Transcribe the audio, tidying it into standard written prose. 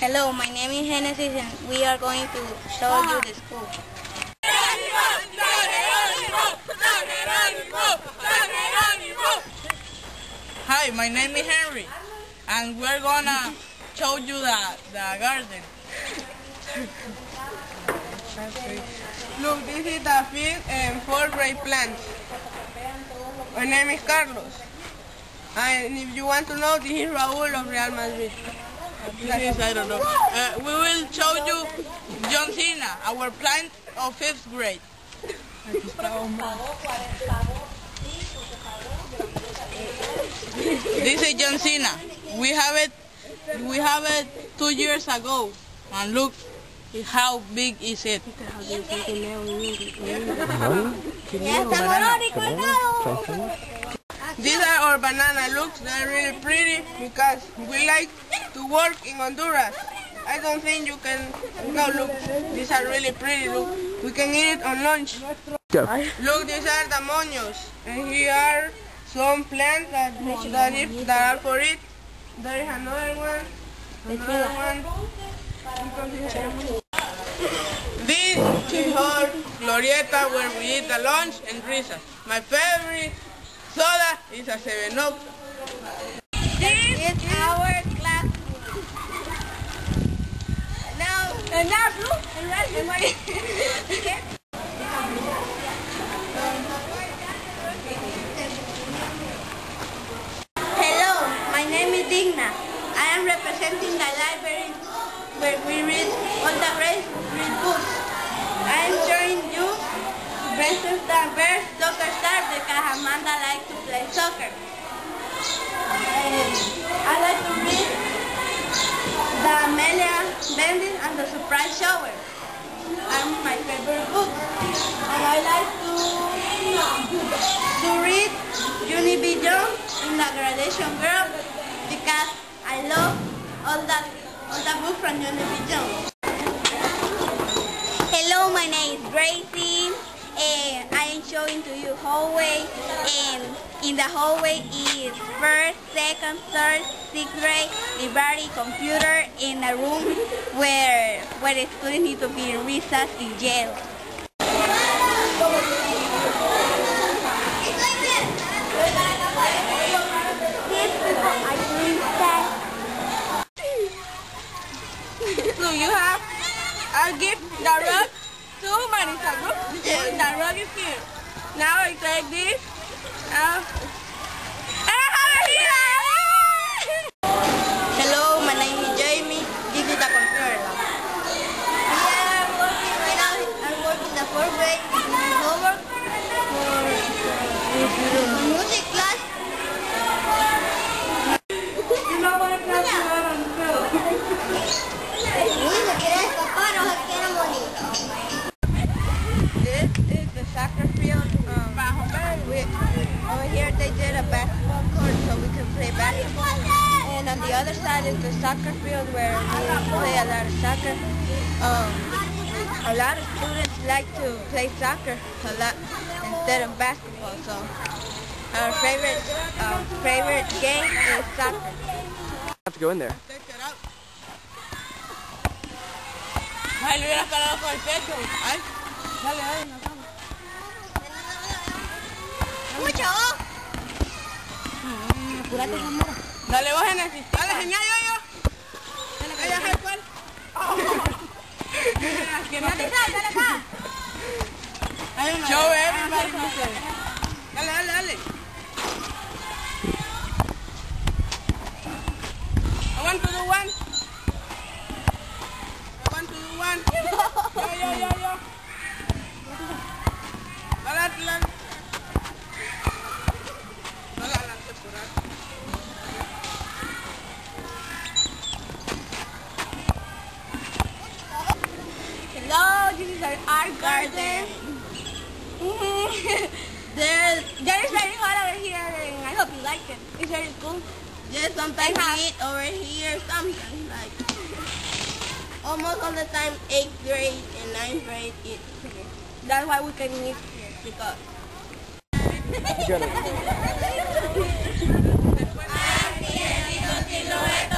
Hello, my name is Genesis and we are going to show you the school. Hi, my name is Henry and we're gonna show you the garden. Look, this is the fifth and fourth grade plants. My name is Carlos. And if you want to know, this is Raúl of Real Madrid. This is, I don't know. We will show you John Cena, our plant of fifth grade. This is John Cena. We have it 2 years ago, and look how big is it. These are our banana looks. They're really pretty because we like to work in Honduras. I don't think you can. No, look, these are really pretty. Look, we can eat it on lunch. Look, these are the moños, and here are some plants that are for it. There is another one. This is our Glorieta where we eat the lunch and Grisa. My favorite soda is a 7 Up. This is our classroom. Now, blue and red and white. I am representing the library where we read all the great books. I am showing you Brentford and Bears soccer star because Amanda likes to play soccer. I like to read the Amelia Bending and the Surprise Shower. Are my favorite books. And I like to read Junie B. Jones in The Graduation Girl because I love all the books from John B. Jones. Hello, my name is Gracie, and I am showing to you hallway. And in the hallway is first, second, third, sixth grade, library, computer, in a room where the students need to be in recess in jail. You have, I'll give the rug to Marisa Group. The rug is here. Now I take this. Hello, my name is Jamie. This is the computer. I'm working the fourth grade. This is homework for music class. You know what class? This is the soccer field. Over here they did a basketball court so we can play basketball. And on the other side is the soccer field where we play a lot of soccer. A lot of students like to play soccer a lot instead of basketball. So our favorite game is soccer. I have to go in there. Ay, le hubieras parado con el pecho. Ay, dale, dale, nos vamos. Mucho. Apúrate, Samara. Dale vos, Genesis. Dale, señal, yo. Dale, acá. Dale acá. Show everybody. Dale, dale, dale. I want to do one. Yo. Dale. No la lances por ahí. Hello, this is our art garden. There is very hot over here and I hope you like it. It's very cool. Just sometimes eat over here, sometimes like. Almost all the time, 8th grade and 9th grade eat here. That's why we can eat here, because... I'm here,